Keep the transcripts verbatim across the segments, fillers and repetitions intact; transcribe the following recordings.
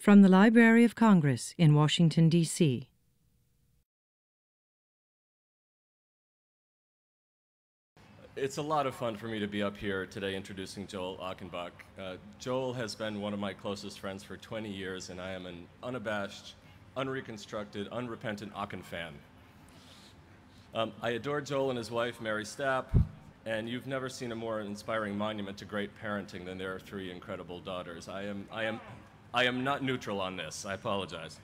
From the Library of Congress in Washington, D C It's a lot of fun for me to be up here today introducing Joel Achenbach. Uh, Joel has been one of my closest friends for twenty years, and I am an unabashed, unreconstructed, unrepentant Achen fan. Um, I adore Joel and his wife, Mary Stapp, and you've never seen a more inspiring monument to great parenting than their three incredible daughters. I am, I am, I am not neutral on this. I apologize.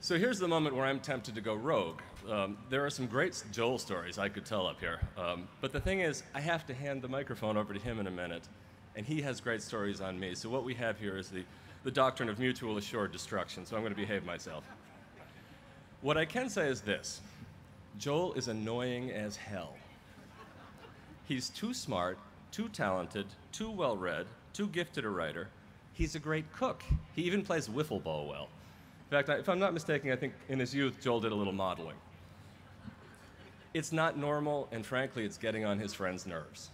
So here's the moment where I'm tempted to go rogue. Um, there are some great Joel stories I could tell up here. Um, but the thing is, I have to hand the microphone over to him in a minute, and he has great stories on me. So what we have here is the, the doctrine of mutual assured destruction, so I'm going to behave myself. What I can say is this. Joel is annoying as hell. He's too smart, too talented, too well-read, too gifted a writer. He's a great cook. He even plays wiffle ball well. In fact, if I'm not mistaken, I think in his youth, Joel did a little modeling. It's not normal, and frankly, it's getting on his friends' nerves.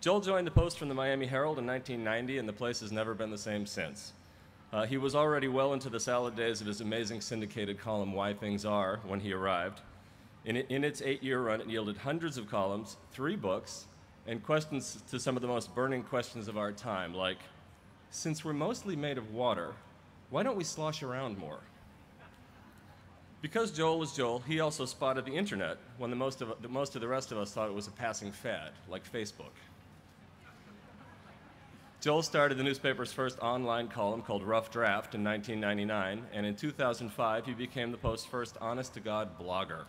Joel joined the Post from the Miami Herald in nineteen ninety, and the place has never been the same since. Uh, he was already well into the salad days of his amazing syndicated column, Why Things Are, when he arrived. In, it, in its eight-year run, it yielded hundreds of columns, three books, and questions to some of the most burning questions of our time, like, since we're mostly made of water, why don't we slosh around more? Because Joel is Joel, he also spotted the internet when the most of, the, most of the rest of us thought it was a passing fad, like Facebook. Joel started the newspaper's first online column called Rough Draft in nineteen ninety-nine, and in two thousand five, he became the Post's first honest-to-God blogger.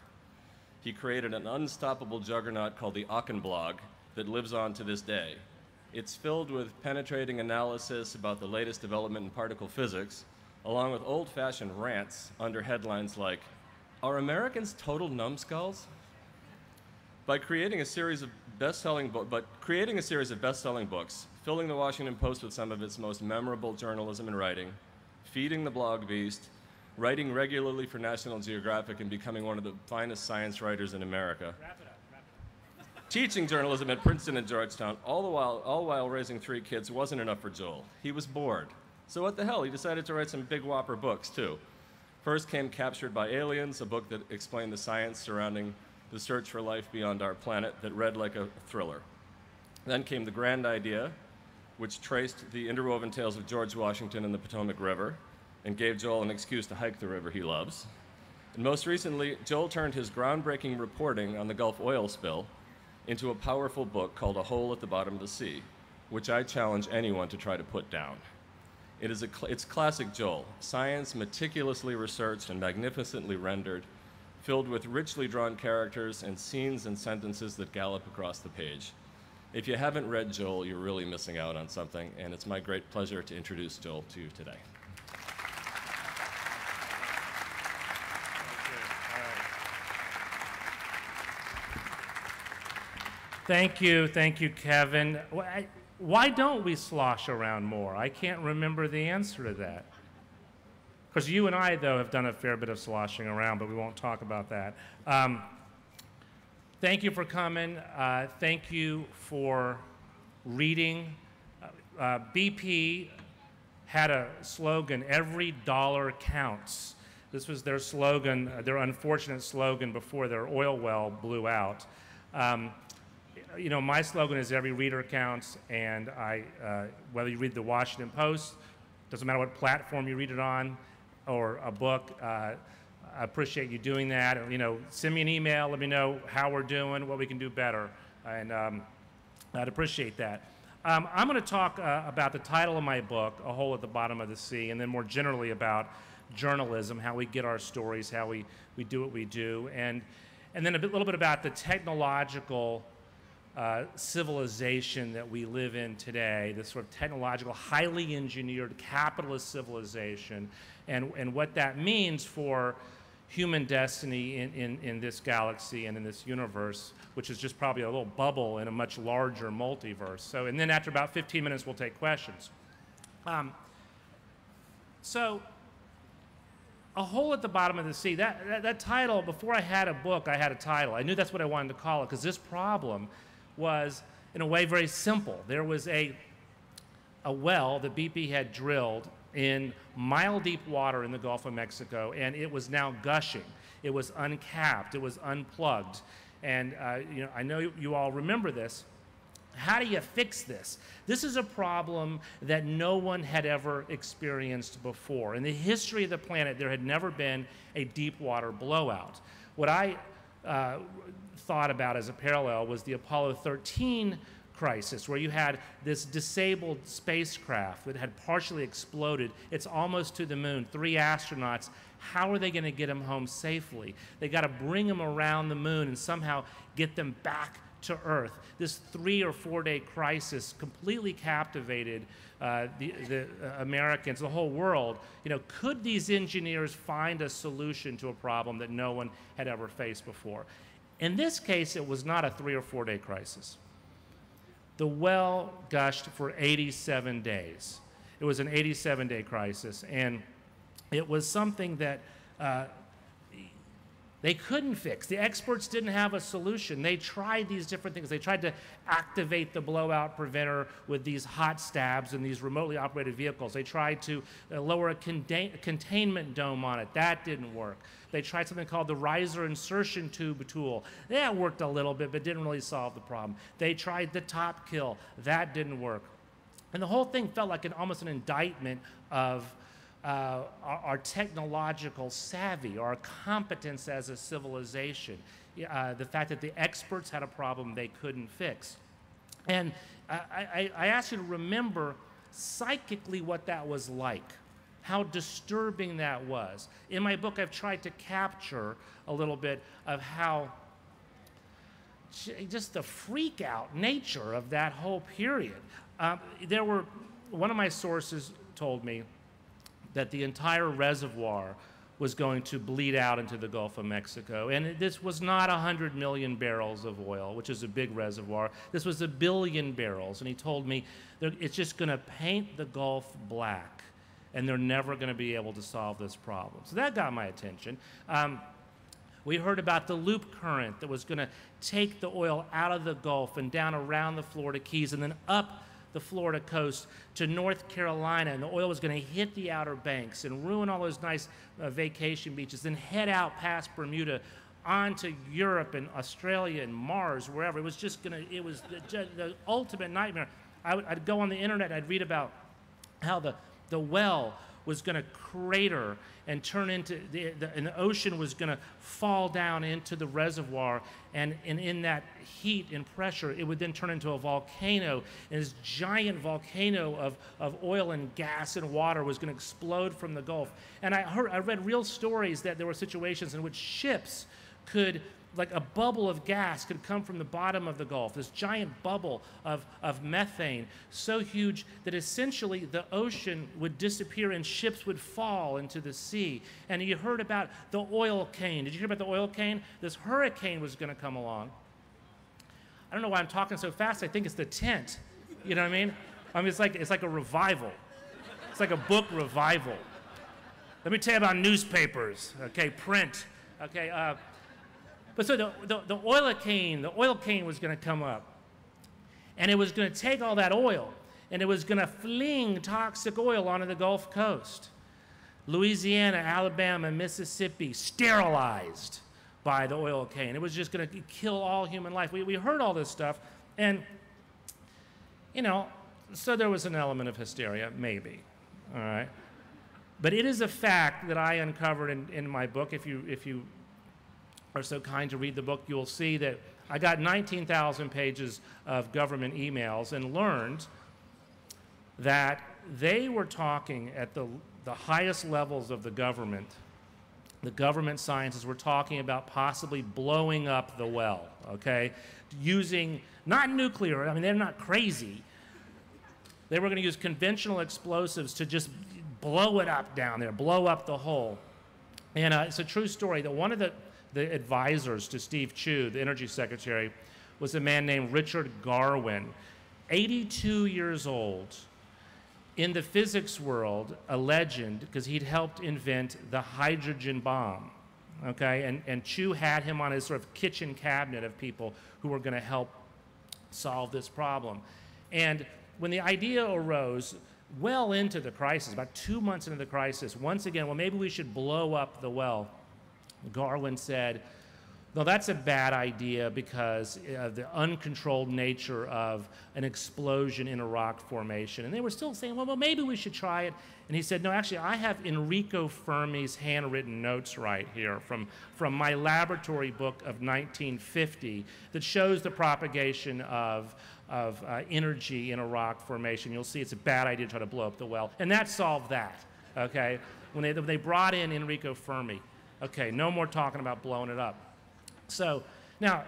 He created an unstoppable juggernaut called the Achenblog that lives on to this day. It's filled with penetrating analysis about the latest development in particle physics, along with old-fashioned rants under headlines like, "Are Americans total numbskulls?" By creating a series of best-selling bo- but creating a series of best-selling books, filling the Washington Post with some of its most memorable journalism and writing, feeding the blog beast, writing regularly for National Geographic, and becoming one of the finest science writers in America. Wrap it up, wrap it up. Teaching journalism at Princeton and Georgetown, all the while, all while raising three kids, wasn't enough for Joel. He was bored. So what the hell? He decided to write some big whopper books, too. First came Captured by Aliens, a book that explained the science surrounding the search for life beyond our planet that read like a thriller. Then came The Grand Idea, which traced the interwoven tales of George Washington and the Potomac River and gave Joel an excuse to hike the river he loves. And most recently, Joel turned his groundbreaking reporting on the Gulf oil spill into a powerful book called A Hole at the Bottom of the Sea, which I challenge anyone to try to put down. It is a cl- it's classic Joel, science meticulously researched and magnificently rendered, filled with richly drawn characters and scenes and sentences that gallop across the page. If you haven't read Joel, you're really missing out on something, and it's my great pleasure to introduce Joel to you today. Okay. All right. Thank you, thank you, Kevin. Why don't we slosh around more? I can't remember the answer to that. Because you and I, though, have done a fair bit of sloshing around, but we won't talk about that. Um, Thank you for coming. Uh, thank you for reading. Uh, B P had a slogan, every dollar counts. This was their slogan, their unfortunate slogan before their oil well blew out. Um, you know, my slogan is every reader counts, and I, uh, whether you read the Washington Post, doesn't matter what platform you read it on, or a book, uh, I appreciate you doing that. You know, send me an email. Let me know how we're doing, what we can do better, and um, I'd appreciate that. Um, I'm going to talk uh, about the title of my book, A Hole at the Bottom of the Sea, and then more generally about journalism, how we get our stories, how we, we do what we do, and and then a bit, little bit about the technological uh, civilization that we live in today, this sort of technological, highly engineered capitalist civilization, and, and what that means for human destiny in, in, in this galaxy and in this universe, which is just probably a little bubble in a much larger multiverse. So, and then after about fifteen minutes, we'll take questions. Um, so, A Hole at the Bottom of the Sea, that, that, that title, before I had a book, I had a title. I knew that's what I wanted to call it, because this problem was, in a way, very simple. There was a, a well that B P had drilled in mile deep water in the Gulf of Mexico, and it was now gushing. It was uncapped, it was unplugged. And uh, you know, I know you all remember this. How do you fix this? This is a problem that no one had ever experienced before. In the history of the planet, there had never been a deep water blowout. What I uh, thought about as a parallel was the Apollo thirteen crisis, where you had this disabled spacecraft that had partially exploded. It's almost to the moon, three astronauts. How are they going to get them home safely? They got to bring them around the moon and somehow get them back to Earth. This three or four day crisis completely captivated uh, the, the uh, Americans, the whole world. You know, could these engineers find a solution to a problem that no one had ever faced before? In this case, it was not a three or four day crisis. The well gushed for eighty-seven days. It was an eighty-seven day crisis, and it was something that uh, they couldn't fix. The experts didn't have a solution. They tried these different things. They tried to activate the blowout preventer with these hot stabs and these remotely operated vehicles. They tried to uh, lower a contain- containment dome on it. That didn't work. They tried something called the riser insertion tube tool. That worked a little bit, but didn't really solve the problem. They tried the top kill. That didn't work. And the whole thing felt like an, almost an indictment of Uh, our, our technological savvy, our competence as a civilization, uh, the fact that the experts had a problem they couldn't fix. And I, I, I ask you to remember psychically what that was like, how disturbing that was. In my book, I've tried to capture a little bit of how just the freak out nature of that whole period. Um, there were, one of my sources told me that the entire reservoir was going to bleed out into the Gulf of Mexico. And this was not one hundred million barrels of oil, which is a big reservoir. This was a billion barrels. And he told me that it's just going to paint the Gulf black, and they're never going to be able to solve this problem. So that got my attention. Um, We heard about the loop current that was going to take the oil out of the Gulf and down around the Florida Keys and then up the Florida coast to North Carolina, and the oil was going to hit the Outer Banks and ruin all those nice uh, vacation beaches, then head out past Bermuda onto Europe and Australia and Mars, wherever. It was just going to, it was the, the ultimate nightmare. I would, I'd go on the internet, I'd read about how the, the well was going to crater and turn into, the, the, and the ocean was going to fall down into the reservoir, and, and in that heat and pressure, it would then turn into a volcano, and this giant volcano of, of oil and gas and water was going to explode from the Gulf. And I heard, I read real stories that there were situations in which ships could, like a bubble of gas could come from the bottom of the Gulf, this giant bubble of, of methane, so huge that essentially the ocean would disappear and ships would fall into the sea. And you heard about the oil cane. Did you hear about the oil cane? This hurricane was going to come along. I don't know why I'm talking so fast. I think it's the tent. You know what I mean? I mean, it's like, it's like a revival. It's like a book revival. Let me tell you about newspapers, okay, print, okay. Uh, But so the, the, the oil cane, the oil cane was going to come up, and it was going to take all that oil, and it was going to fling toxic oil onto the Gulf Coast. Louisiana, Alabama, Mississippi, sterilized by the oil cane. It was just going to kill all human life. We, we heard all this stuff, and, you know, so there was an element of hysteria, maybe, all right? But it is a fact that I uncovered in, in my book. If you, if you are so kind to read the book, you'll see that I got nineteen thousand pages of government emails and learned that they were talking at the, the highest levels of the government. The government scientists were talking about possibly blowing up the well, okay? Using, not nuclear, I mean, they're not crazy. They were gonna use conventional explosives to just blow it up down there, blow up the hole. And uh, it's a true story that one of the The advisors to Steve Chu, the energy secretary, was a man named Richard Garwin, eighty-two years old, in the physics world, a legend, because he'd helped invent the hydrogen bomb, okay? And, and Chu had him on his sort of kitchen cabinet of people who were gonna help solve this problem. And when the idea arose, well into the crisis, about two months into the crisis, once again, well, maybe we should blow up the well. Garwin said, no, that's a bad idea because of the uncontrolled nature of an explosion in a rock formation. And they were still saying, well, well, maybe we should try it. And he said, no, actually, I have Enrico Fermi's handwritten notes right here from, from my laboratory book of nineteen fifty that shows the propagation of, of uh, energy in a rock formation. You'll see it's a bad idea to try to blow up the well. And that solved that, okay? When they, when they brought in Enrico Fermi, okay, no more talking about blowing it up. So now,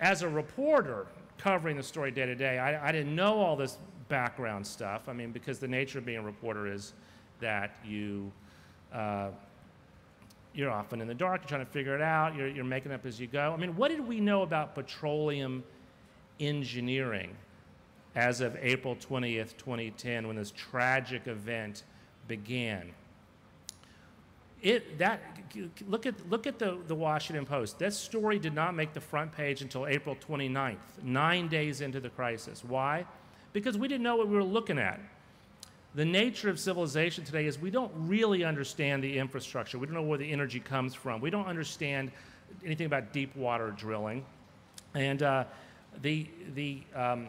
as a reporter covering the story day to day, I, I didn't know all this background stuff. I mean, because the nature of being a reporter is that you, uh, you're often in the dark, you're trying to figure it out, you're, you're making up as you go. I mean, what did we know about petroleum engineering as of April twentieth, twenty ten, when this tragic event began? It, that, look at, look at the, the Washington Post. That story did not make the front page until April twenty-ninth, nine days into the crisis. Why? Because we didn't know what we were looking at. The nature of civilization today is we don't really understand the infrastructure. We don't know where the energy comes from. We don't understand anything about deep water drilling. And uh, the, the, um,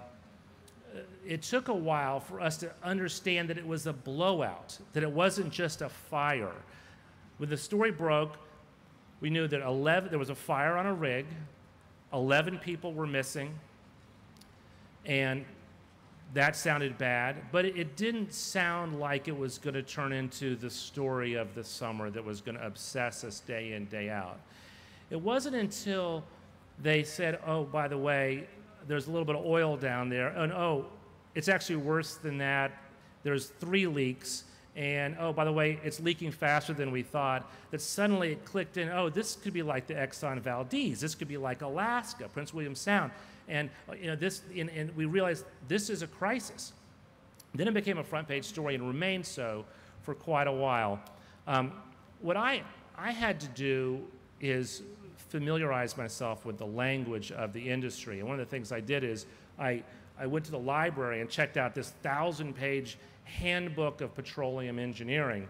it took a while for us to understand that it was a blowout, that it wasn't just a fire. When the story broke, we knew that eleven, there was a fire on a rig, eleven people were missing, and that sounded bad, but it, it didn't sound like it was going to turn into the story of the summer that was going to obsess us day in, day out. It wasn't until they said, oh, by the way, there's a little bit of oil down there, and oh, it's actually worse than that, there's three leaks, and oh, by the way, it's leaking faster than we thought, that suddenly it clicked in, oh, this could be like the Exxon Valdez, this could be like Alaska, Prince William Sound. And, you know, this, and, and we realized this is a crisis. Then it became a front page story and remained so for quite a while. Um, what I, I had to do is familiarize myself with the language of the industry. And one of the things I did is I, I went to the library and checked out this thousand page handbook of petroleum engineering,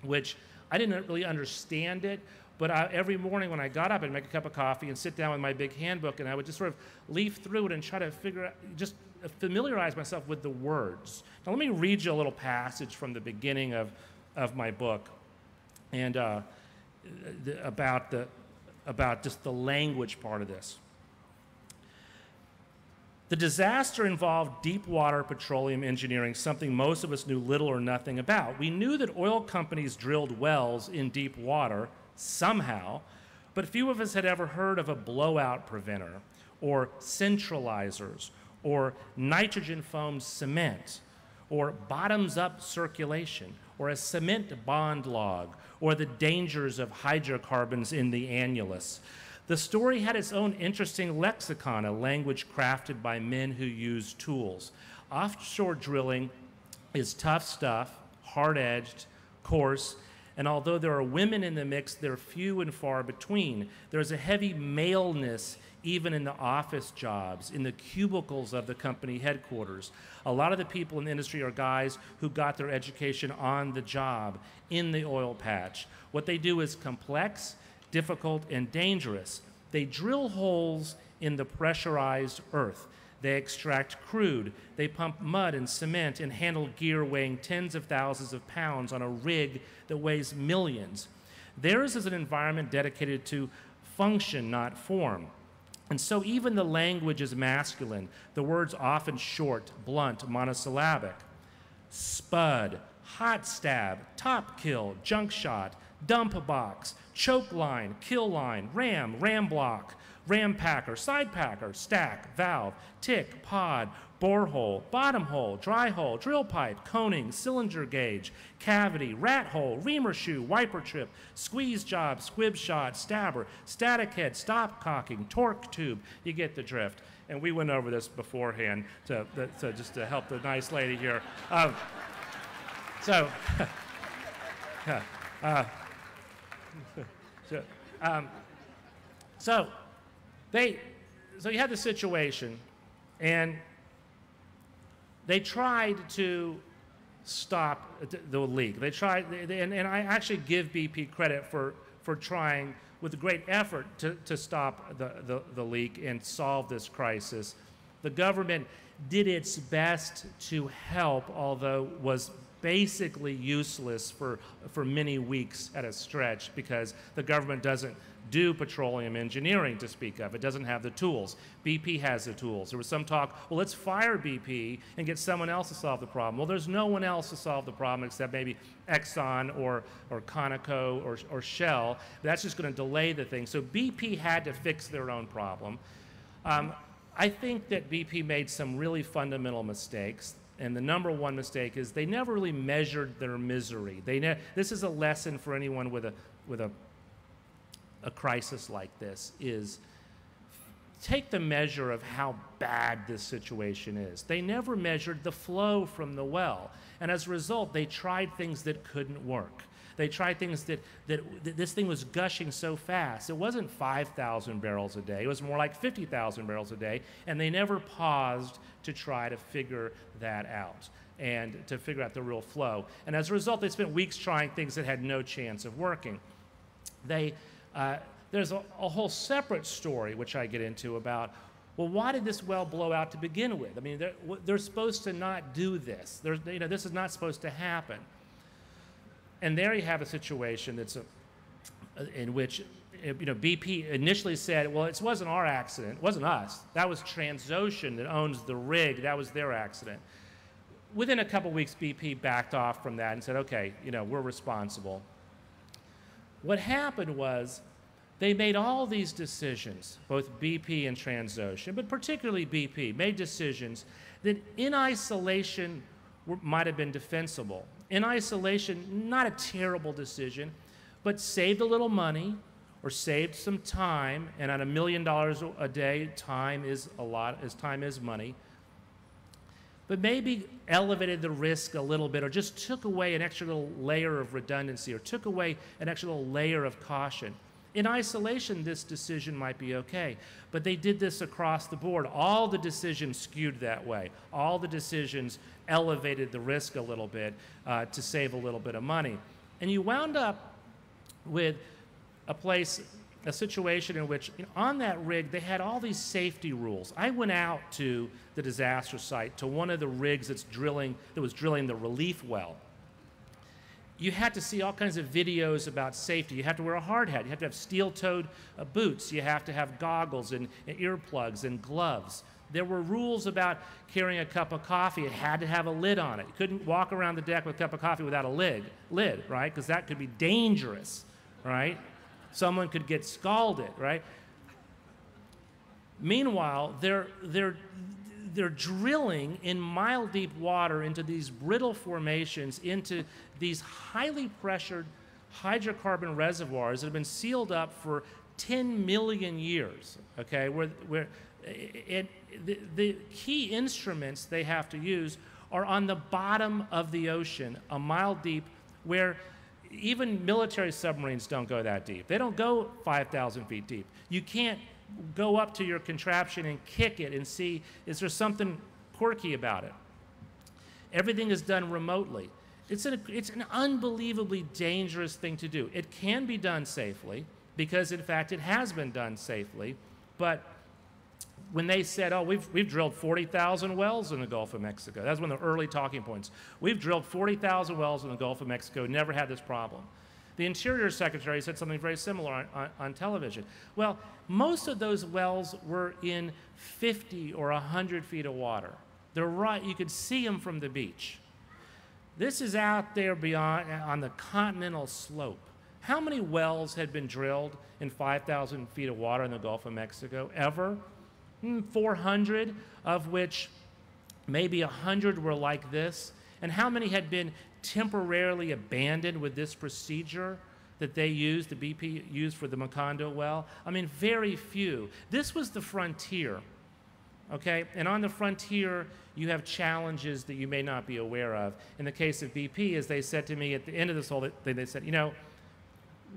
which I didn't really understand it, but I, every morning when I got up, I'd make a cup of coffee and sit down with my big handbook, and I would just sort of leaf through it and try to figure out, just familiarize myself with the words. Now let me read you a little passage from the beginning of, of my book, and uh, the, about, the, about just the language part of this. The disaster involved deepwater petroleum engineering, something most of us knew little or nothing about. We knew that oil companies drilled wells in deep water somehow, but few of us had ever heard of a blowout preventer, or centralizers, or nitrogen foam cement, or bottoms-up circulation, or a cement bond log, or the dangers of hydrocarbons in the annulus. The story had its own interesting lexicon, a language crafted by men who use tools. Offshore drilling is tough stuff, hard-edged, coarse, and although there are women in the mix, they're few and far between. There's a heavy maleness even in the office jobs, in the cubicles of the company headquarters. A lot of the people in the industry are guys who got their education on the job, in the oil patch. What they do is complex, difficult, and dangerous. They drill holes in the pressurized earth. They extract crude. They pump mud and cement and handle gear weighing tens of thousands of pounds on a rig that weighs millions. Theirs is an environment dedicated to function, not form. And so even the language is masculine, the words often short, blunt, monosyllabic. Spud, hot stab, top kill, junk shot, dump box, choke line, kill line, ram, ram block, ram packer, side packer, stack, valve, tick, pod, borehole, bottom hole, dry hole, drill pipe, coning, cylinder gauge, cavity, rat hole, reamer shoe, wiper trip, squeeze job, squib shot, stabber, static head, stop cocking, torque tube. You get the drift. And we went over this beforehand to, to just to help the nice lady here. Um, so. uh, So, um, so they, so you had the situation, and they tried to stop the leak. They tried, and, and I actually give B P credit for, for trying with great effort to, to stop the, the, the leak and solve this crisis. The government did its best to help, although was basically useless for, for many weeks at a stretch, because the government doesn't do petroleum engineering to speak of. It doesn't have the tools. B P has the tools. There was some talk, well, let's fire B P and get someone else to solve the problem. Well, there's no one else to solve the problem except maybe Exxon or, or Conoco or, or Shell. That's just going to delay the thing. So B P had to fix their own problem. Um, I think that B P made some really fundamental mistakes. And the number one mistake is they never really measured their misery. They ne this is a lesson for anyone with a with a a crisis like this, is take the measure of how bad this situation is. They never measured the flow from the well, and as a result, they tried things that couldn't work. They tried things that, that, that this thing was gushing so fast. It wasn't five thousand barrels a day. It was more like fifty thousand barrels a day, and they never paused to try to figure that out and to figure out the real flow. And as a result, they spent weeks trying things that had no chance of working. They, uh, there's a, a whole separate story, which I get into, about, well, why did this well blow out to begin with? I mean, they're, they're supposed to not do this. They're, you know, this is not supposed to happen. And there you have a situation that's a, in which, you know, B P initially said, well, it wasn't our accident. It wasn't us. That was Transocean that owns the rig. That was their accident. Within a couple weeks, B P backed off from that and said, okay, you know, we're responsible. What happened was they made all these decisions, both B P and Transocean, but particularly B P, made decisions that in isolation were, might have been defensible. In isolation, not a terrible decision, but saved a little money or saved some time, and on a million dollars a day, time is a lot, as time is money, but maybe elevated the risk a little bit, or just took away an extra little layer of redundancy, or took away an extra little layer of caution. In isolation, this decision might be okay, but they did this across the board. All the decisions skewed that way. All the decisions elevated the risk a little bit uh, to save a little bit of money. And you wound up with a place, a situation in which, you know, on that rig, they had all these safety rules. I went out to the disaster site, to one of the rigs that's drilling, that was drilling the relief well. You had to see all kinds of videos about safety. You have to wear a hard hat. You have to have steel-toed uh, boots. You have to have goggles and, and earplugs and gloves. There were rules about carrying a cup of coffee. It had to have a lid on it. You couldn't walk around the deck with a cup of coffee without a lid, lid, right? Because that could be dangerous, right? Someone could get scalded, right? Meanwhile, they're, they're, they're drilling in mile-deep water into these brittle formations, into these highly pressured hydrocarbon reservoirs that have been sealed up for ten million years, okay? Where, where it, it, the, the key instruments they have to use are on the bottom of the ocean, a mile deep, where even military submarines don't go that deep. They don't go five thousand feet deep. You can't go up to your contraption and kick it and see, is there something quirky about it? Everything is done remotely. It's an, it's an unbelievably dangerous thing to do. It can be done safely, because in fact it has been done safely, but when they said, oh, we've, we've drilled forty thousand wells in the Gulf of Mexico, that's one of the early talking points. We've drilled forty thousand wells in the Gulf of Mexico, never had this problem. The Interior Secretary said something very similar on, on, on television. Well, most of those wells were in fifty or a hundred feet of water. They're right, you could see them from the beach. This is out there beyond, on the continental slope. How many wells had been drilled in five thousand feet of water in the Gulf of Mexico ever? four hundred, of which maybe a hundred were like this. And how many had been temporarily abandoned with this procedure that they used, the B P used for the Macondo well? I mean, very few. This was the frontier, okay? And on the frontier, you have challenges that you may not be aware of. In the case of B P, as they said to me at the end of this whole thing, they said, you know,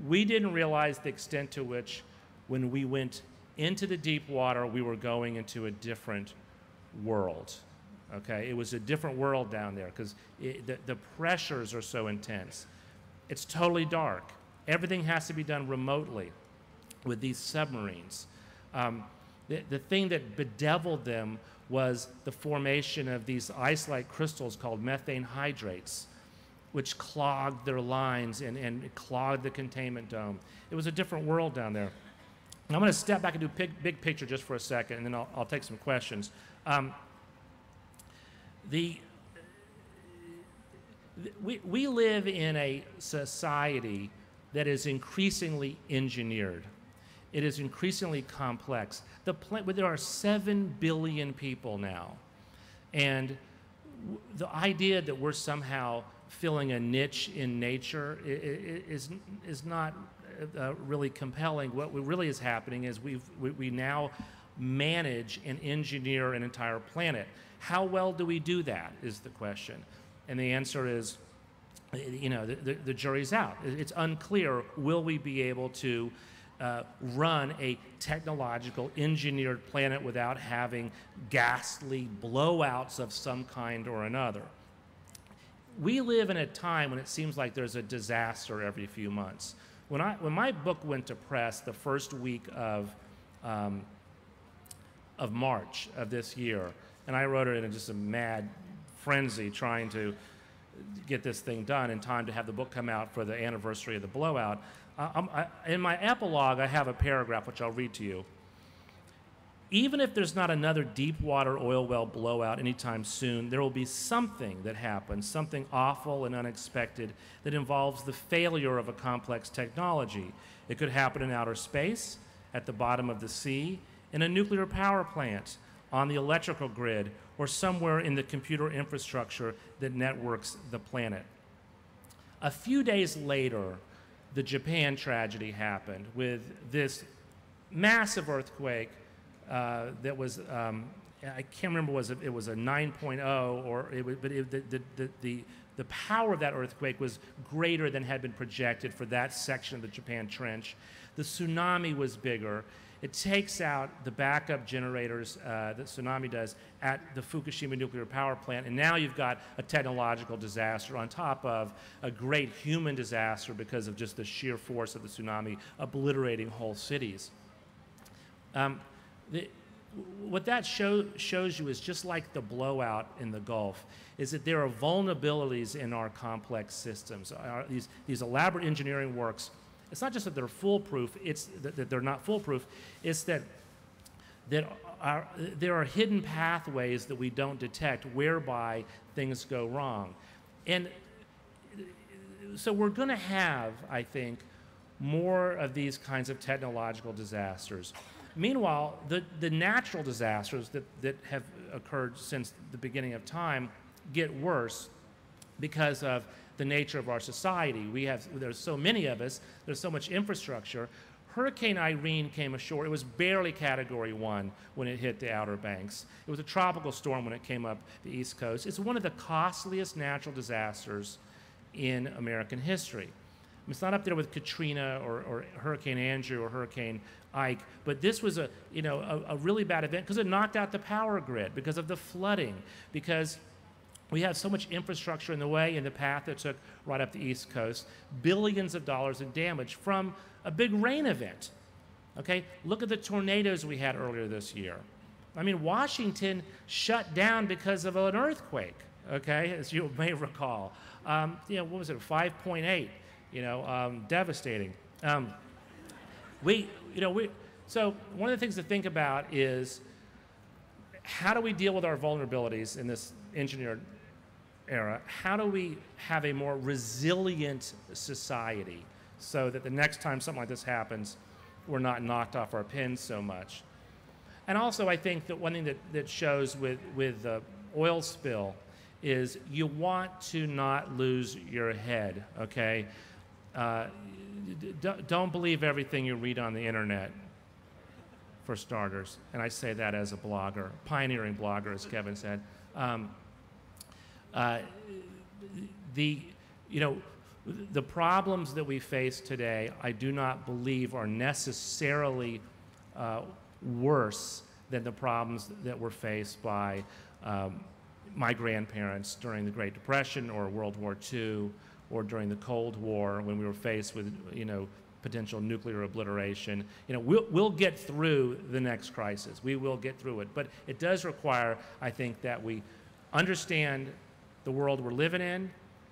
we didn't realize the extent to which when we went into the deep water, we were going into a different world. okay? It was a different world down there because the, the pressures are so intense. It's totally dark. Everything has to be done remotely with these submarines. Um, the, the thing that bedeviled them was the formation of these ice-like crystals called methane hydrates, which clogged their lines and, and clogged the containment dome. It was a different world down there. And I'm going to step back and do big, big picture just for a second, and then I'll, I'll take some questions. Um, the, the we, we live in a society that is increasingly engineered. It is increasingly complex. The pla- there are seven billion people now, and w- the idea that we're somehow filling a niche in nature is, is not uh, really compelling. What really is happening is we've, we, we now manage and engineer an entire planet. How well do we do that is the question. And the answer is, you know, the, the, the jury's out. It's unclear, will we be able to Uh, run a technological engineered planet without having ghastly blowouts of some kind or another. We live in a time when it seems like there's a disaster every few months. When I when my book went to press the first week of um, of March of this year, and I wrote it in just a mad frenzy trying to get this thing done in time to have the book come out for the anniversary of the blowout. Um, I, in my epilogue, I have a paragraph which I'll read to you. Even if there's not another deepwater oil well blowout anytime soon, there will be something that happens, something awful and unexpected that involves the failure of a complex technology. It could happen in outer space, at the bottom of the sea, in a nuclear power plant, on the electrical grid, or somewhere in the computer infrastructure that networks the planet. A few days later, the Japan tragedy happened with this massive earthquake uh, that was, um, I can't remember, was it, it was a nine point oh, or it was, but it, the, the, the, the power of that earthquake was greater than had been projected for that section of the Japan Trench. The tsunami was bigger. It takes out the backup generators uh, that tsunami does at the Fukushima nuclear power plant, and now you've got a technological disaster on top of a great human disaster because of just the sheer force of the tsunami obliterating whole cities. Um, the, what that show, shows you is just like the blowout in the Gulf, is that there are vulnerabilities in our complex systems, our, these, these elaborate engineering works. It's not just that they're foolproof, it's that they're not foolproof, it's that, that our, there are hidden pathways that we don't detect whereby things go wrong. And so we're gonna have, I think, more of these kinds of technological disasters. Meanwhile, the, the natural disasters that, that have occurred since the beginning of time get worse because of the nature of our society. We have, there's so many of us, there's so much infrastructure. Hurricane Irene came ashore. It was barely category one when it hit the Outer Banks. It was a tropical storm when it came up the East Coast. It's one of the costliest natural disasters in American history. It's not up there with Katrina or, or Hurricane Andrew or Hurricane Ike, but this was a, you know, a, a really bad event because it knocked out the power grid, because of the flooding, because we have so much infrastructure in the way, in the path that took right up the East Coast, billions of dollars in damage from a big rain event, okay? Look at the tornadoes we had earlier this year. I mean, Washington shut down because of an earthquake, okay, as you may recall. Um, you know, what was it, five point eight, you know, um, devastating. Um, we, you know, we, so one of the things to think about is how do we deal with our vulnerabilities in this engineered era? How do we have a more resilient society so that the next time something like this happens, we're not knocked off our pins so much? And also, I think that one thing that, that shows with, with the oil spill is you want to not lose your head, okay? Uh, don't believe everything you read on the internet, for starters. And I say that as a blogger, pioneering blogger, as Kevin said. Um, uh, the, you know, the problems that we face today, I do not believe are necessarily uh, worse than the problems that were faced by um, my grandparents during the Great Depression or World War Two or during the Cold War when we were faced with, you know, potential nuclear obliteration. You know, we'll, we'll get through the next crisis. We will get through it. But it does require, I think, that we understand the world we're living in,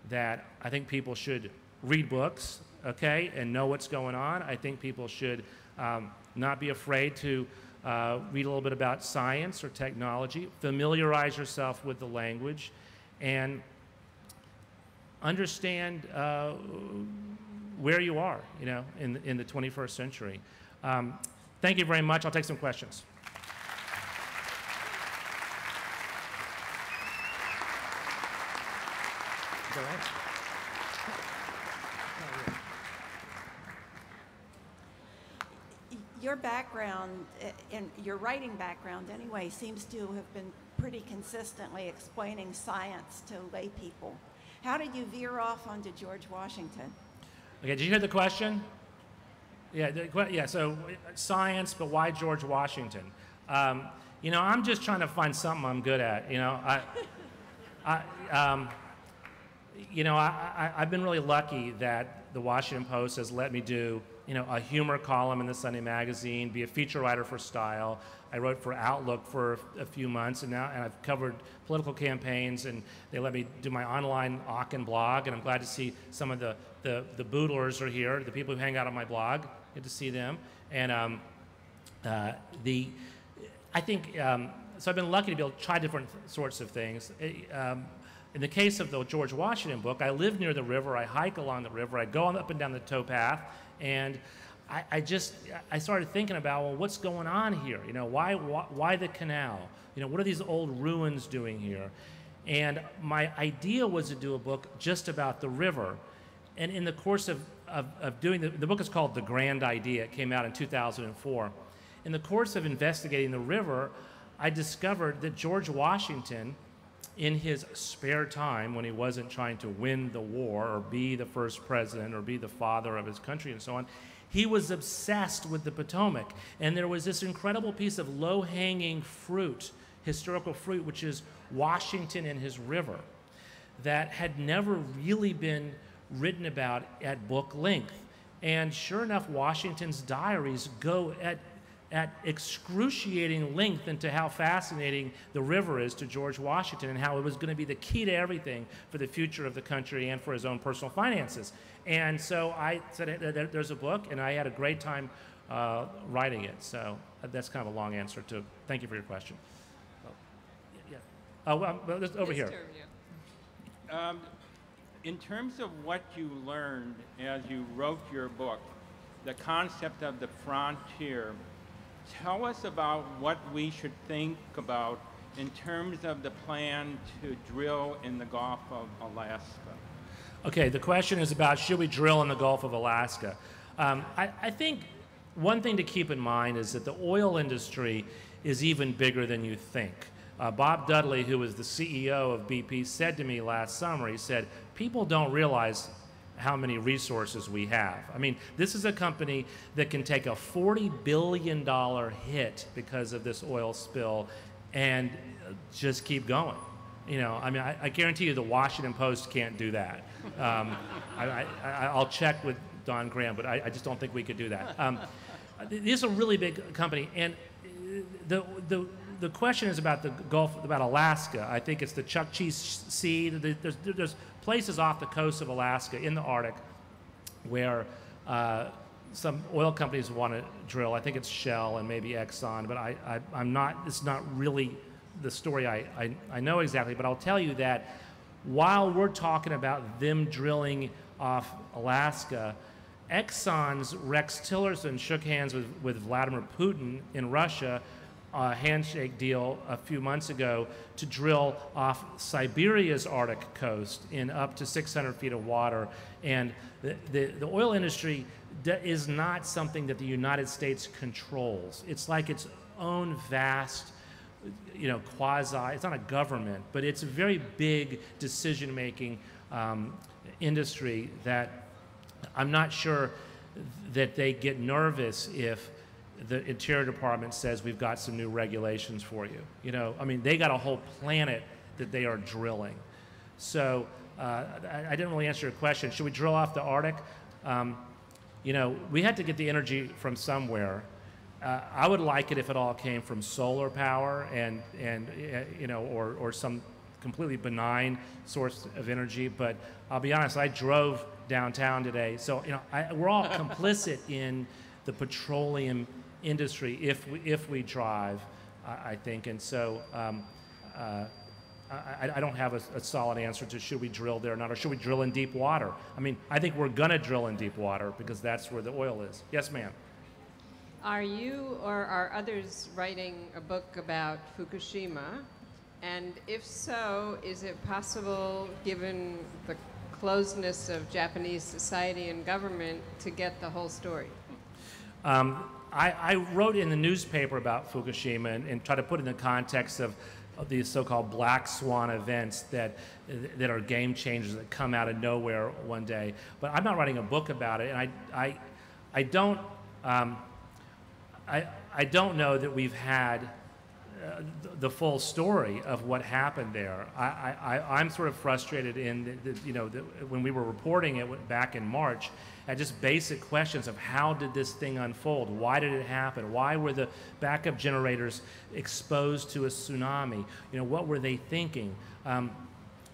that I think people should read books, okay, and know what's going on. I think people should um, not be afraid to uh, read a little bit about science or technology, familiarize yourself with the language, and understand uh, where you are, you know, in, in the twenty-first century. Um, thank you very much. I'll take some questions. Your background, in your writing background anyway, seems to have been pretty consistently explaining science to lay people. How did you veer off onto George Washington? Okay, did you hear the question? Yeah, the, yeah. So science, but why George Washington? Um, you know, I'm just trying to find something I'm good at. You know, I, I, um, you know, I, I, I've been really lucky that the Washington Post has let me do, you know, a humor column in the Sunday magazine, be a feature writer for Style. I wrote for Outlook for a few months, and now and I've covered political campaigns, and they let me do my online Achenblog, and I'm glad to see some of the, the, the boodlers are here, the people who hang out on my blog. Good to see them. And um, uh, the, I think, um, so I've been lucky to be able to try different sorts of things. It, um, in the case of the George Washington book, I live near the river, I hike along the river, I go on up and down the towpath, and I, I just, I started thinking about, well, what's going on here? You know, why, why, why the canal? You know, what are these old ruins doing here? And my idea was to do a book just about the river. And in the course of, of, of doing, the, the book is called The Grand Idea. It came out in two thousand four. In the course of investigating the river, I discovered that George Washington, in his spare time when he wasn't trying to win the war or be the first president or be the father of his country and so on, he was obsessed with the Potomac. And there was this incredible piece of low-hanging fruit, historical fruit, which is Washington and his river, that had never really been written about at book length. And sure enough, Washington's diaries go at, at excruciating length into how fascinating the river is to George Washington and how it was going to be the key to everything for the future of the country and for his own personal finances. And so I said, there's a book, and I had a great time uh, writing it. So that's kind of a long answer to, thank you for your question. Oh, yeah. uh, well, over here. Um, in terms of what you learned as you wrote your book, the concept of the frontier, tell us about what we should think about in terms of the plan to drill in the Gulf of Alaska. Okay, the question is about, should we drill in the Gulf of Alaska? Um, I, I think one thing to keep in mind is that the oil industry is even bigger than you think. Uh, Bob Dudley, who was the C E O of B P, said to me last summer, he said, people don't realize how many resources we have. I mean, this is a company that can take a forty billion dollar hit because of this oil spill and just keep going. You know, I mean, I, I guarantee you the Washington Post can't do that. Um, I, I, I'll check with Don Graham, but I, I just don't think we could do that. Um, this is a really big company, and the, the, the question is about the Gulf, about Alaska. I think it's the Chukchi Sea. There's, there's places off the coast of Alaska in the Arctic where uh, some oil companies want to drill. I think it's Shell and maybe Exxon, but I, I, I'm not, it's not really the story I, I, I know exactly, but I'll tell you that while we're talking about them drilling off Alaska, Exxon's Rex Tillerson shook hands with, with Vladimir Putin in Russia, a handshake deal a few months ago to drill off Siberia's Arctic coast in up to six hundred feet of water. And the, the, the oil industry is not something that the United States controls. It's like its own vast, you know, quasi, it's not a government, but it's a very big decision-making um, industry that I'm not sure that they get nervous if the Interior Department says we've got some new regulations for you. You know, I mean, they got a whole planet that they are drilling. So uh, I, I didn't really answer your question. Should we drill off the Arctic? Um, you know, we had to get the energy from somewhere. Uh, I would like it if it all came from solar power and, and uh, you know, or, or some completely benign source of energy. But I'll be honest, I drove downtown today. So, you know, I, we're all complicit in the petroleum industry if we, if we drive, uh, I think. And so um, uh, I, I don't have a, a solid answer to should we drill there or not, or should we drill in deep water? I mean, I think we're going to drill in deep water because that's where the oil is. Yes, ma'am. Are you or are others writing a book about Fukushima? And if so, is it possible, given the closeness of Japanese society and government, to get the whole story? Um, I, I wrote in the newspaper about Fukushima and, and tried to put it in the context of, of these so-called black swan events that, that are game changers that come out of nowhere one day. But I'm not writing a book about it, and I, I, I don't... Um, I, I don't know that we've had uh, the, the full story of what happened there. I, I, I'm sort of frustrated in, the, the, you know, the, when we were reporting it back in March, at just basic questions of how did this thing unfold? Why did it happen? Why were the backup generators exposed to a tsunami? You know, what were they thinking? Um,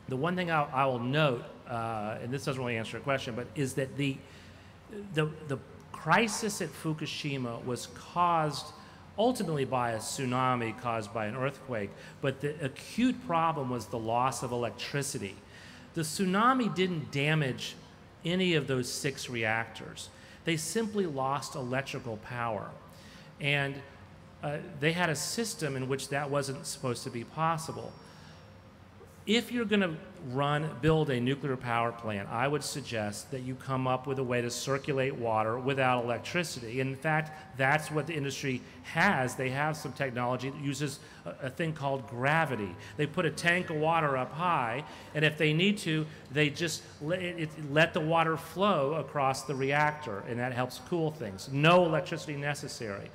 the one thing I, I will note, uh, and this doesn't really answer your question, but is that the, the, the The crisis at Fukushima was caused ultimately by a tsunami caused by an earthquake, but the acute problem was the loss of electricity. The tsunami didn't damage any of those six reactors. They simply lost electrical power. And uh, they had a system in which that wasn't supposed to be possible. If you're going to run, build a nuclear power plant, I would suggest that you come up with a way to circulate water without electricity. In fact, that's what the industry has. They have some technology that uses a, a thing called gravity. They put a tank of water up high, and if they need to, they just let, it, let the water flow across the reactor, and that helps cool things. No electricity necessary.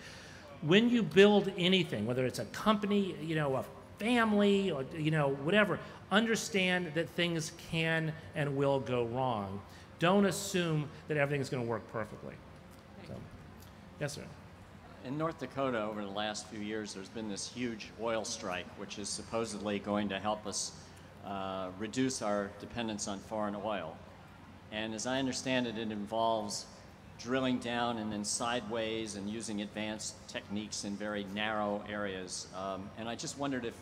When you build anything, whether it's a company, you know, a family, or, you know, whatever, understand that things can and will go wrong. Don't assume that everything's going to work perfectly. So, yes, sir. In North Dakota, over the last few years, there's been this huge oil strike, which is supposedly going to help us uh, reduce our dependence on foreign oil. And as I understand it, it involves drilling down and then sideways and using advanced techniques in very narrow areas. Um, and I just wondered if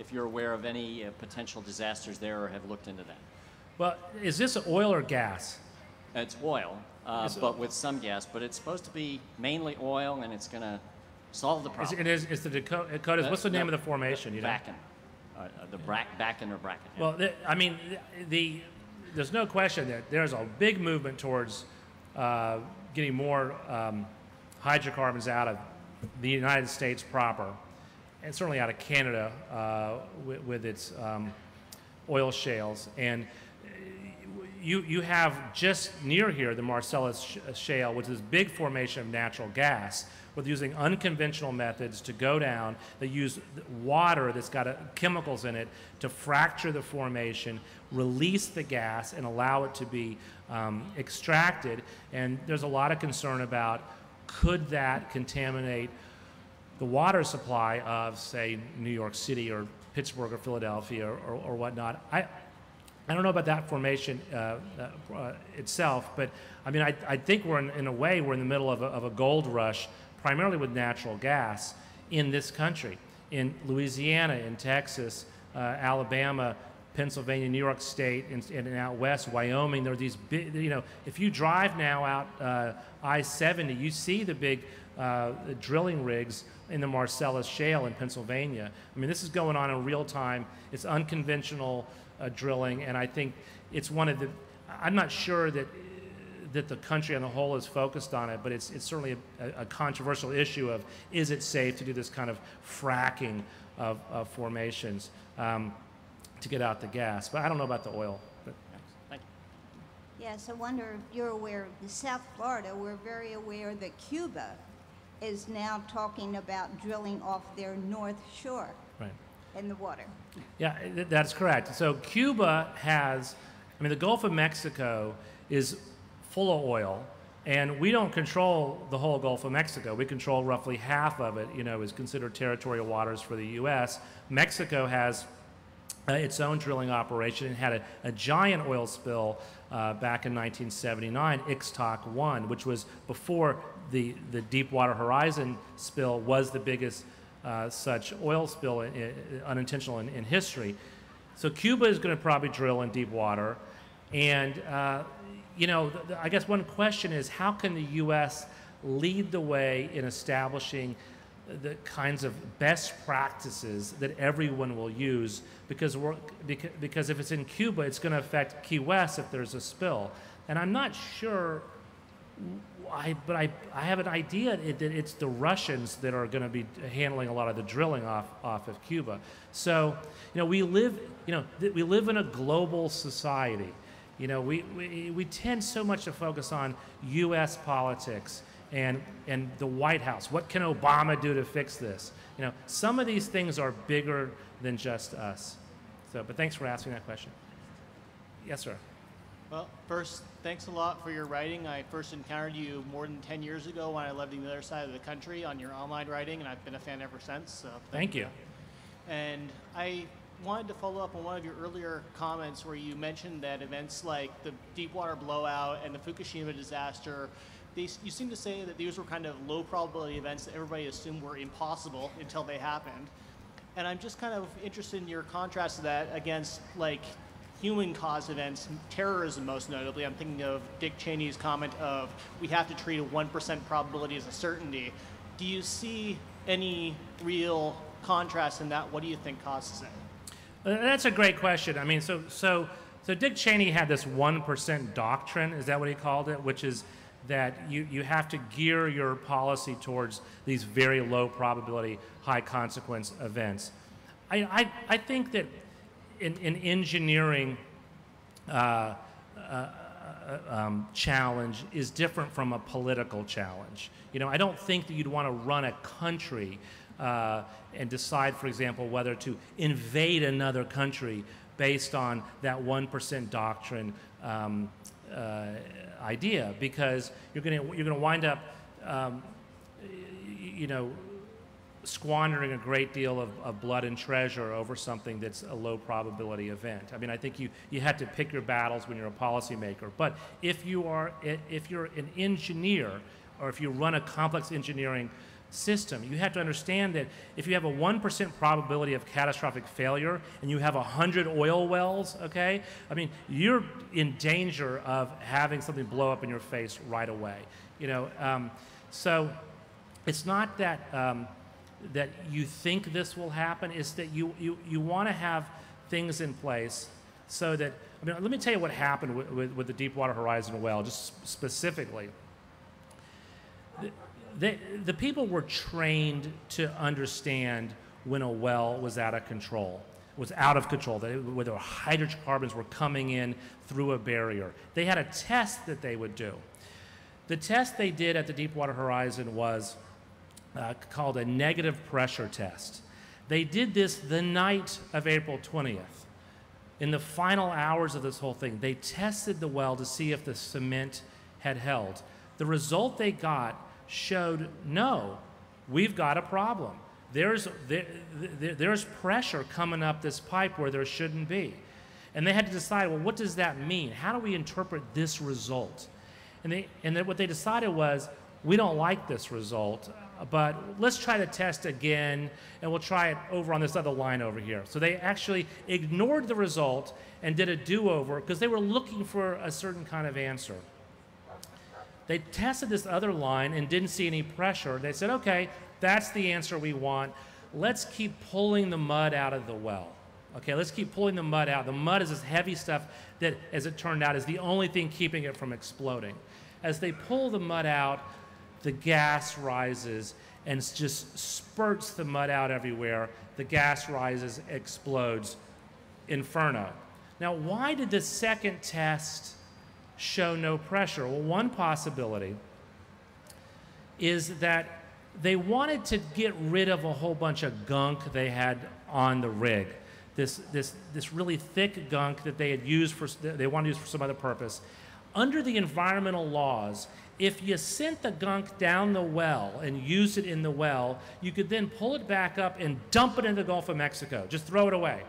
if you're aware of any uh, potential disasters there or have looked into that. Well, is this oil or gas? It's oil, uh, it's but with some gas, but it's supposed to be mainly oil and it's gonna solve the problem. It is, it's the Dakotas, Dakotas. What's the name no, of the formation? The, you know? Bakken, uh, the yeah. Bakken or Bracken. Yeah. Well, the, I mean, the, the, there's no question that there's a big movement towards uh, getting more um, hydrocarbons out of the United States proper, and certainly out of Canada uh, with, with its um, oil shales. And you, you have just near here the Marcellus Shale, which is a big formation of natural gas, with using unconventional methods to go down. They use water that's got a, chemicals in it to fracture the formation, release the gas, and allow it to be um, extracted. And there's a lot of concern about could that contaminate the water supply of, say, New York City or Pittsburgh or Philadelphia or, or, or whatnot. I, I don't know about that formation uh, uh, itself, but I mean, I, I think we're in, in a way, we're in the middle of a, of a gold rush, primarily with natural gas in this country, in Louisiana, in Texas, uh, Alabama, Pennsylvania, New York State, and, and out west, Wyoming. There are these big, you know, if you drive now out uh, I seventy, you see the big uh, drilling rigs in the Marcellus Shale in Pennsylvania. I mean, this is going on in real time. It's unconventional uh, drilling, and I think it's one of the, I'm not sure that that the country on the whole is focused on it, but it's, it's certainly a, a controversial issue of, is it safe to do this kind of fracking of, of formations um, to get out the gas? But I don't know about the oil. But thank you. Yes, I wonder if you're aware of the South Florida. We're very aware that Cuba is now talking about drilling off their north shore. Right. in the water. Yeah, that's correct. So Cuba has, I mean, the Gulf of Mexico is full of oil, and we don't control the whole Gulf of Mexico. We control roughly half of it, you know, is considered territorial waters for the U S. Mexico has uh, its own drilling operation and had a, a giant oil spill uh, back in nineteen seventy-nine, Ixtoc one, which was before the, the Deepwater Horizon spill was the biggest uh, such oil spill, in, in, unintentional in, in history. So Cuba is going to probably drill in deep water, and uh, you know, I guess one question is, how can the U S lead the way in establishing the kinds of best practices that everyone will use? Because we're, because, because if it's in Cuba, it's going to affect Key West if there's a spill, and I'm not sure. I, but I, I have an idea that it's the Russians that are going to be handling a lot of the drilling off, off of Cuba. So, you know, we live, you know, we live in a global society. You know, we, we, we tend so much to focus on U S politics and, and the White House. What can Obama do to fix this? You know, some of these things are bigger than just us. So, but thanks for asking that question. Yes, sir. Well, first, thanks a lot for your writing. I first encountered you more than ten years ago when I lived on the other side of the country on your online writing, and I've been a fan ever since. So thank, thank you. you. And I wanted to follow up on one of your earlier comments where you mentioned that events like the Deepwater blowout and the Fukushima disaster, they, you seem to say that these were kind of low probability events that everybody assumed were impossible until they happened. And I'm just kind of interested in your contrast to that against, like, human-caused events, terrorism most notably. I'm thinking of Dick Cheney's comment of, we have to treat a one percent probability as a certainty. Do you see any real contrast in that? What do you think causes it? That's a great question. I mean, so, so, so Dick Cheney had this one percent doctrine, is that what he called it? Which is that you, you have to gear your policy towards these very low probability, high consequence events. I, I, I think that In, in engineering uh, uh, um, challenge is different from a political challenge. You know, I don't think that you'd want to run a country uh, and decide, for example, whether to invade another country based on that one percent doctrine um, uh, idea, because you're going to you're going to wind up, um, you know, squandering a great deal of, of blood and treasure over something that's a low probability event. I mean, I think you, you have to pick your battles when you're a policymaker. But if you are, if you're an engineer, or if you run a complex engineering system, you have to understand that if you have a one percent probability of catastrophic failure and you have one hundred oil wells, okay, I mean, you're in danger of having something blow up in your face right away. You know, um, so it's not that, um, that you think this will happen, is that you, you, you want to have things in place so that, I mean, let me tell you what happened with, with, with the Deepwater Horizon well, just specifically. The, they, the people were trained to understand when a well was out of control, was out of control, that it, whether hydrocarbons were coming in through a barrier. They had a test that they would do. The test they did at the Deepwater Horizon was Uh, called a negative pressure test. They did this the night of April twentieth. In the final hours of this whole thing, they tested the well to see if the cement had held. The result they got showed, no, we've got a problem. There's, there, there, there's pressure coming up this pipe where there shouldn't be. And they had to decide, well, what does that mean? How do we interpret this result? And, they, and then what they decided was, we don't like this result, but let's try the test again, and we'll try it over on this other line over here. So they actually ignored the result and did a do-over because they were looking for a certain kind of answer. They tested this other line and didn't see any pressure. They said, okay, that's the answer we want. Let's keep pulling the mud out of the well. Okay, let's keep pulling the mud out. The mud is this heavy stuff that, as it turned out, is the only thing keeping it from exploding. As they pull the mud out, the gas rises and just spurts the mud out everywhere. The gas rises, explodes, inferno. Now, why did the second test show no pressure? Well, one possibility is that they wanted to get rid of a whole bunch of gunk they had on the rig. This, this, this really thick gunk that they had used for, they wanted to use for some other purpose. Under the environmental laws, if you sent the gunk down the well and used it in the well, you could then pull it back up and dump it in the Gulf of Mexico, just throw it away.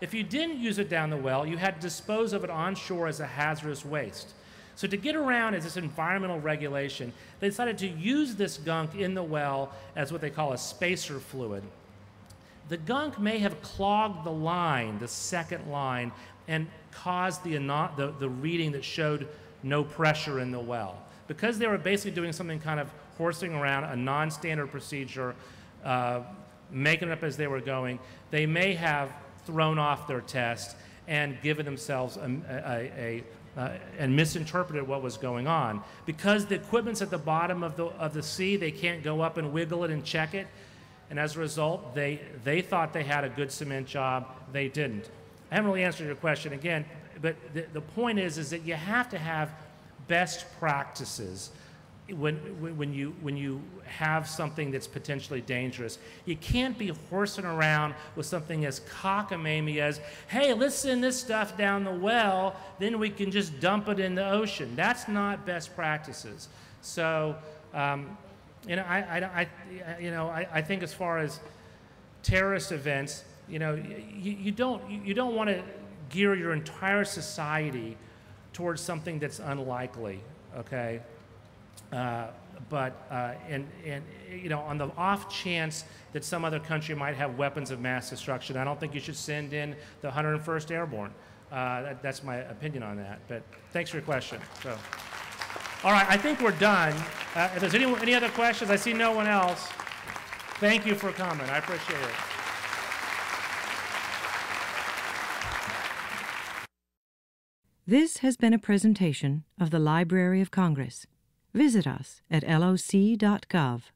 If you didn't use it down the well, you had to dispose of it onshore as a hazardous waste. So to get around is this environmental regulation, they decided to use this gunk in the well as what they call a spacer fluid. The gunk may have clogged the line, the second line, and caused the, the, the reading that showed no pressure in the well. Because they were basically doing something kind of horsing around, a non-standard procedure, uh, making it up as they were going, they may have thrown off their test and given themselves a, a, a, a, and misinterpreted what was going on. Because the equipment's at the bottom of the, of the sea, they can't go up and wiggle it and check it. And as a result, they, they thought they had a good cement job. They didn't. I haven't really answered your question again, but the, the point is, is that you have to have best practices when, when, you, when you have something that's potentially dangerous. You can't be horsing around with something as cockamamie as, hey, let's send this stuff down the well, then we can just dump it in the ocean. That's not best practices. So, um, You know, I, I, I, you know, I, I think as far as terrorist events, you know, you, you don't, you don't want to gear your entire society towards something that's unlikely, okay? Uh, but, uh, and, and, you know, on the off chance that some other country might have weapons of mass destruction, I don't think you should send in the one hundred first Airborne. Uh, that, that's my opinion on that. But thanks for your question. So. All right, I think we're done. Uh, if there's any, any other questions, I see no one else. Thank you for coming. I appreciate it. This has been a presentation of the Library of Congress. Visit us at L O C dot gov.